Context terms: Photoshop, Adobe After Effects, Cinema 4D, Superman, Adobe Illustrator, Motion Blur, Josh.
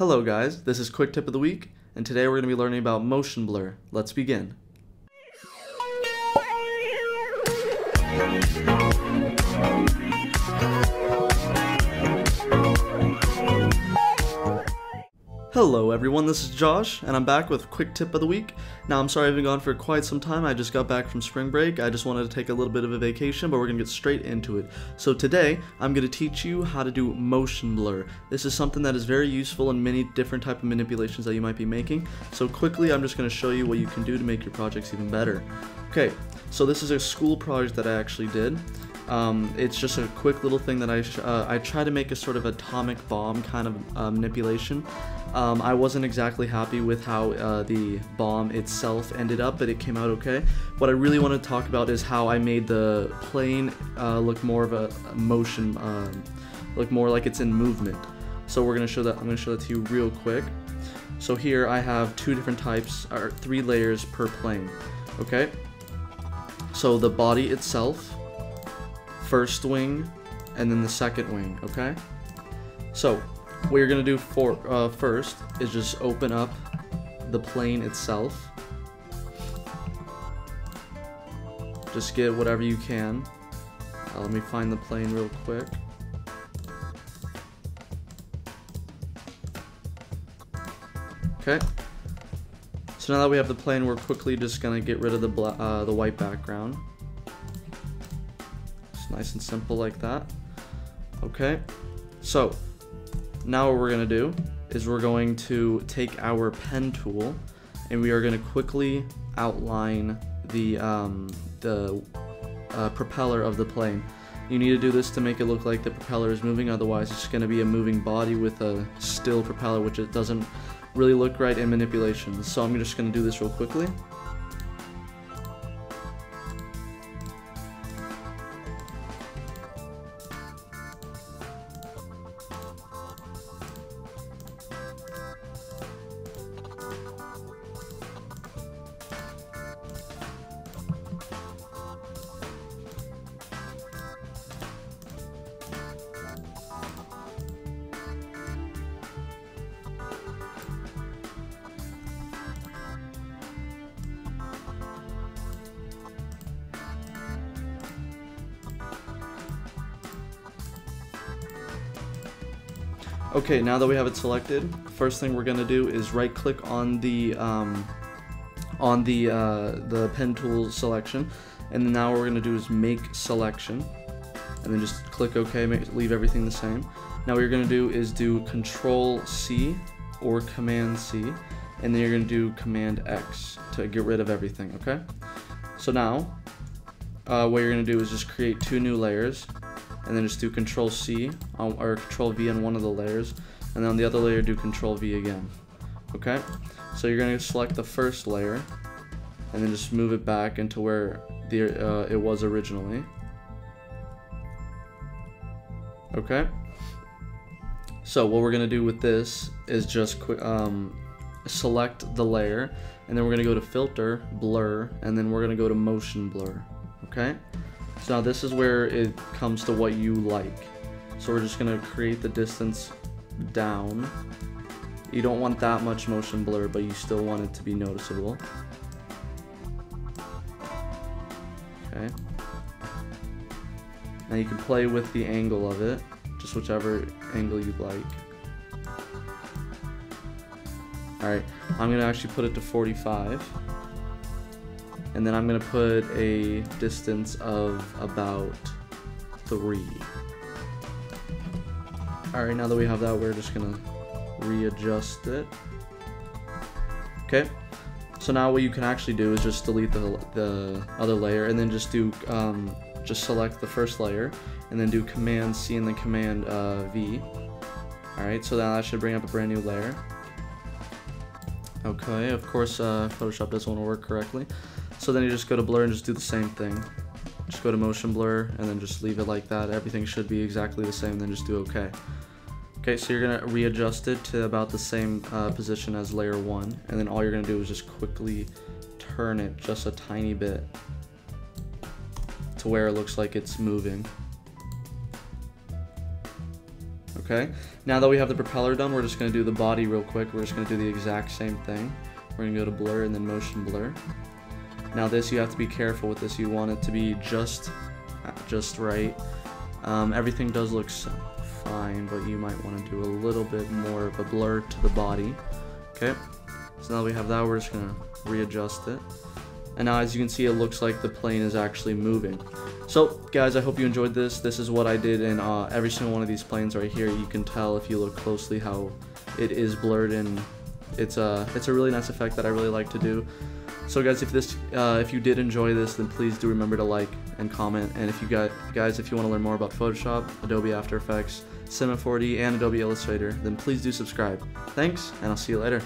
Hello guys, this is Quick Tip of the Week, and today we're going to be learning about motion blur. Let's begin. Hello everyone, this is Josh, and I'm back with Quick Tip of the Week. Now, I'm sorry I've been gone for quite some time. I just got back from spring break. I just wanted to take a little bit of a vacation, but we're going to get straight into it. So today, I'm going to teach you how to do motion blur. This is something that is very useful in many different types of manipulations that you might be making. So quickly, I'm just going to show you what you can do to make your projects even better. Okay, so this is a school project that I actually did. It's just a quick little thing that I try to make a sort of atomic bomb kind of manipulation. I wasn't exactly happy with how the bomb itself ended up, but it came out okay. What I really want to talk about is how I made the plane look more of a motion, look more like it's in movement. So we're going to show that. I'm going to show that to you real quick. So here I have two different types, or three layers per plane. Okay. So the body itself, first wing, and then the second wing, okay? So, what you're gonna do first is just open up the plane itself. Just get whatever you can. Let me find the plane real quick. Okay. So now that we have the plane, we're quickly just gonna get rid of the white background. Nice and simple like that. Okay, so now what we're gonna do is we're going to take our pen tool and we are gonna quickly outline the propeller of the plane. You need to do this to make it look like the propeller is moving, otherwise it's gonna be a moving body with a still propeller, which it doesn't really look right in manipulation. So I'm just gonna do this real quickly. Okay, now that we have it selected, first thing we're gonna do is right-click on the pen tool selection, and then now what we're gonna do is make selection, and then just click OK. Leave everything the same. Now what you're gonna do is do Control C or Command C, and then you're gonna do Command X to get rid of everything. Okay. So now, what you're gonna do is just create two new layers. And then just do Control C or Control V on one of the layers, and then on the other layer do Control V again. Okay, so you're going to select the first layer, and then just move it back into where it was originally. Okay. So what we're going to do with this is just select the layer, and then we're going to go to Filter, Blur, and then we're going to go to Motion Blur. Okay. So now this is where it comes to what you like. So we're just gonna create the distance down. You don't want that much motion blur, but you still want it to be noticeable. Okay. Now you can play with the angle of it, just whichever angle you'd like. All right, I'm gonna actually put it to 45. And then I'm gonna put a distance of about 3. All right, now that we have that, we're just gonna readjust it. Okay, so now what you can actually do is just delete the other layer, and then just do just select the first layer, and then do Command C and then Command V. All right, so now that should bring up a brand new layer. Okay, of course Photoshop doesn't want to work correctly. So then you just go to blur and just do the same thing. Just go to motion blur and then just leave it like that. Everything should be exactly the same, then just do okay. Okay, so you're gonna readjust it to about the same position as layer 1, and then all you're gonna do is just quickly turn it just a tiny bit to where it looks like it's moving. Okay, now that we have the propeller done, we're just going to do the body real quick. We're just going to do the exact same thing. We're going to go to blur and then motion blur. Now this, you have to be careful with this. You want it to be just right. Everything does look fine, but you might want to do a little bit more of a blur to the body. Okay, so now that we have that, we're just going to readjust it. And now as you can see, it looks like the plane is actually moving. So guys, I hope you enjoyed this. This is what I did in every single one of these planes right here. You can tell if you look closely how it is blurred, and it's a really nice effect that I really like to do. So guys, if you did enjoy this, then please do remember to like and comment. And if you guys, if you want to learn more about Photoshop, Adobe After Effects, Cinema 4D, and Adobe Illustrator, then please do subscribe. Thanks, and I'll see you later.